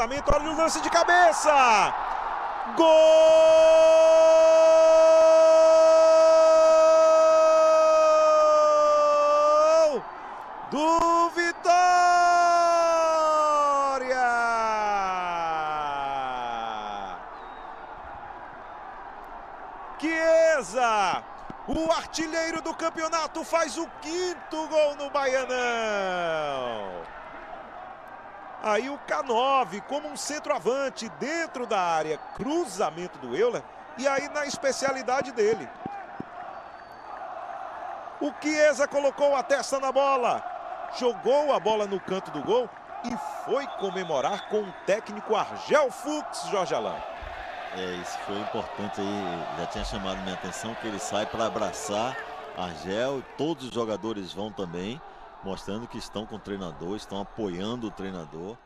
cruzamento, olha o lance de cabeça! Gol do Vitória! Kieza, o artilheiro do campeonato, faz o 5º gol no Baianão. Aí o K9, como um centroavante dentro da área, cruzamento do Euler, e aí na especialidade dele. O Kieza colocou a testa na bola, jogou a bola no canto do gol e foi comemorar com o técnico Argel Fux, Jorge Alain. Isso foi importante aí, já tinha chamado minha atenção que ele sai para abraçar Argel, todos os jogadores vão também, mostrando que estão com o treinador, estão apoiando o treinador.